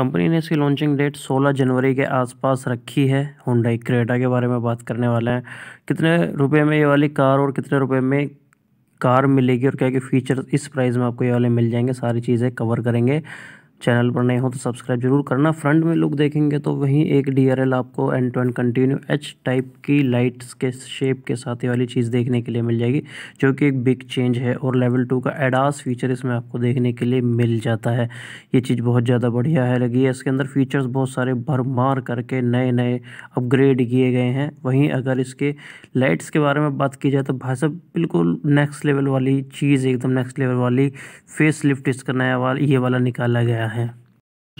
Company ने इसकी launching date 16 जनवरी के आसपास रखी है। हुंडई क्रेटा के बारे में बात करने वाले हैं, कितने रुपए में ये वाली कार और कितने रुपए में कार मिलेगी और क्या क्या फीचर्स इस प्राइस में आपको ये वाले मिल जाएंगे, सारी चीज़ें कवर करेंगे। चैनल पर नए हो तो सब्सक्राइब जरूर करना। फ्रंट में लुक देखेंगे तो वहीं एक DRL आपको end to end continue H type की लाइट्स के शेप के साथ ये वाली चीज़ देखने के लिए मिल जाएगी, जो कि एक बिग चेंज है। और लेवल 2 का ADAS फीचर इसमें आपको देखने के लिए मिल जाता है। ये चीज़ बहुत ज़्यादा बढ़िया है लगी है। इसके अंदर फीचर्स बहुत सारे भरमार करके नए नए अपग्रेड किए गए हैं। वहीं अगर इसके लाइट्स के बारे में बात की जाए तो भाई साहब बिल्कुल नेक्स्ट लेवल वाली चीज़, एकदम नेक्स्ट लेवल वाली फेस लिफ्ट इसका नया वाला ये वाला निकाला गया है।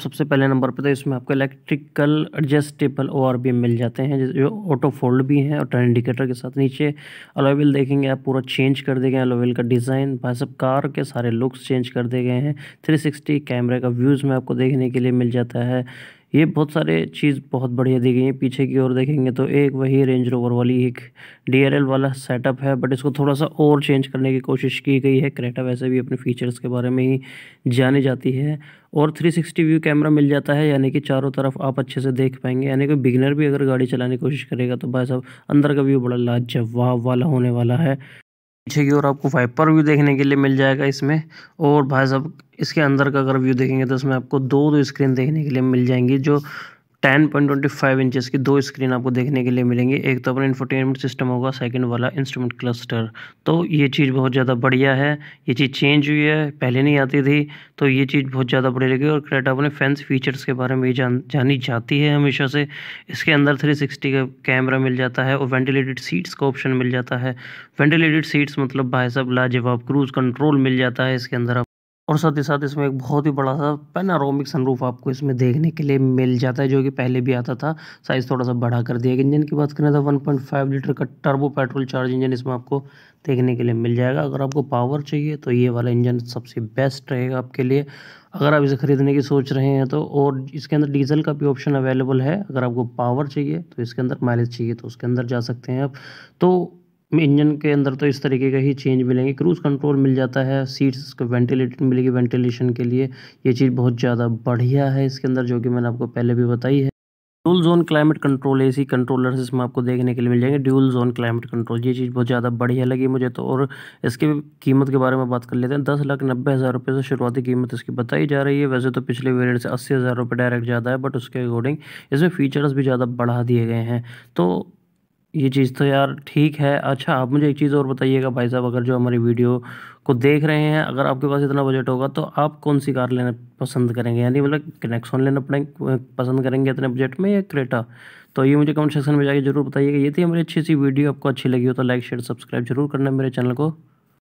सबसे पहले नंबर पर तो इसमें आपको इलेक्ट्रिकल एडजस्टेबल ORB मिल जाते हैं, जो ऑटो फोल्ड भी हैं और टर्न इंडिकेटर के साथ। नीचे अलॉय व्हील देखेंगे आप, पूरा चेंज कर दिए गए अलॉय व्हील का डिज़ाइन। भाई साहब कार के सारे लुक्स चेंज कर दिए गए हैं। 360 कैमरे का व्यूज़ में आपको देखने के लिए मिल जाता है। ये बहुत सारे चीज़ बहुत बढ़िया दी गई हैं। पीछे की ओर देखेंगे तो एक वही रेंज रोवर वाली एक DRL वाला सेटअप है, बट इसको थोड़ा सा और चेंज करने की कोशिश की गई है। क्रेटा वैसे भी अपने फीचर्स के बारे में ही जानी जाती है। और 360 व्यू कैमरा मिल जाता है, यानी कि चारों तरफ आप अच्छे से देख पाएंगे। यानी कि बिगिनर भी अगर गाड़ी चलाने की कोशिश करेगा तो भाई साहब अंदर का व्यू बड़ा लाजवाब वाला होने वाला है। पीछे की ओर आपको वाइपर व्यू देखने के लिए मिल जाएगा इसमें। और भाई साहब इसके अंदर का अगर व्यू देखेंगे तो इसमें आपको दो स्क्रीन देखने के लिए मिल जाएंगी, जो 10.25 इंचेस की दो स्क्रीन आपको देखने के लिए मिलेंगी। एक तो अपना इंफोटेनमेंट सिस्टम होगा, सेकंड वाला इंस्ट्रूमेंट क्लस्टर। तो ये चीज़ बहुत ज़्यादा बढ़िया है। ये चीज़ चेंज हुई है, पहले नहीं आती थी, तो ये चीज़ बहुत ज़्यादा बढ़िया लगी। और क्रेटा अपने फैंस फीचर्स के बारे में जानी जाती है हमेशा से। इसके अंदर 360 का कैमरा मिल जाता है और वेंटिलेटेड सीट्स का ऑप्शन मिल जाता है। वेंटिलेटेड सीट्स मतलब भाई साहब लाजवाब क्रूज़ कंट्रोल मिल जाता है इसके अंदर। और साथ ही साथ इसमें एक बहुत ही बड़ा सा पैनारोमिक सनरूफ आपको इसमें देखने के लिए मिल जाता है, जो कि पहले भी आता था, साइज़ थोड़ा सा बढ़ा कर दिया। इंजन की बात करें तो 1.5 लीटर का टर्बो पेट्रोल चार्ज इंजन इसमें आपको देखने के लिए मिल जाएगा। अगर आपको पावर चाहिए तो ये वाला इंजन सबसे बेस्ट रहेगा आपके लिए, अगर आप इसे ख़रीदने की सोच रहे हैं तो। और इसके अंदर डीजल का भी ऑप्शन अवेलेबल है। अगर आपको पावर चाहिए तो इसके अंदर, माइलेज चाहिए तो उसके अंदर जा सकते हैं आप। तो इंजन के अंदर तो इस तरीके का ही चेंज मिलेंगे। क्रूज़ कंट्रोल मिल जाता है, सीट्स को वेंटिलेटेड मिलेगी वेंटिलेशन के लिए। ये चीज़ बहुत ज़्यादा बढ़िया है इसके अंदर, जो कि मैंने आपको पहले भी बताई है। Dual zone climate control AC controllers इसमें आपको देखने के लिए मिल जाएंगे। ड्यूल जोन क्लाइमेट कंट्रोल, ये चीज़ बहुत ज़्यादा बढ़िया लगी मुझे तो। और इसके कीमत के बारे में बात कर लेते हैं। 10,90,000 रुपये से शुरुआती कीमत इसकी बताई जा रही है। वैसे तो पिछले वेरिएंट से 80,000 रुपये डायरेक्ट ज़्यादा है, बट उसके अकॉर्डिंग इसमें फ़ीचर्स भी ज़्यादा बढ़ा दिए गए हैं। तो ये चीज़ तो यार ठीक है। अच्छा, आप मुझे एक चीज़ और बताइएगा भाई साहब, अगर जो हमारी वीडियो को देख रहे हैं, अगर आपके पास इतना बजट होगा तो आप कौन सी कार लेना पसंद करेंगे, यानी मतलब नेक्सॉन लेना पसंद करेंगे इतने बजट में या क्रेटा? तो ये मुझे कमेंट सेक्शन में जाके जरूर बताइएगा। ये थी हमारी अच्छी सी वीडियो, आपको अच्छी लगी हो तो लाइक शेयर सब्सक्राइब जरूर करना मेरे चैनल को।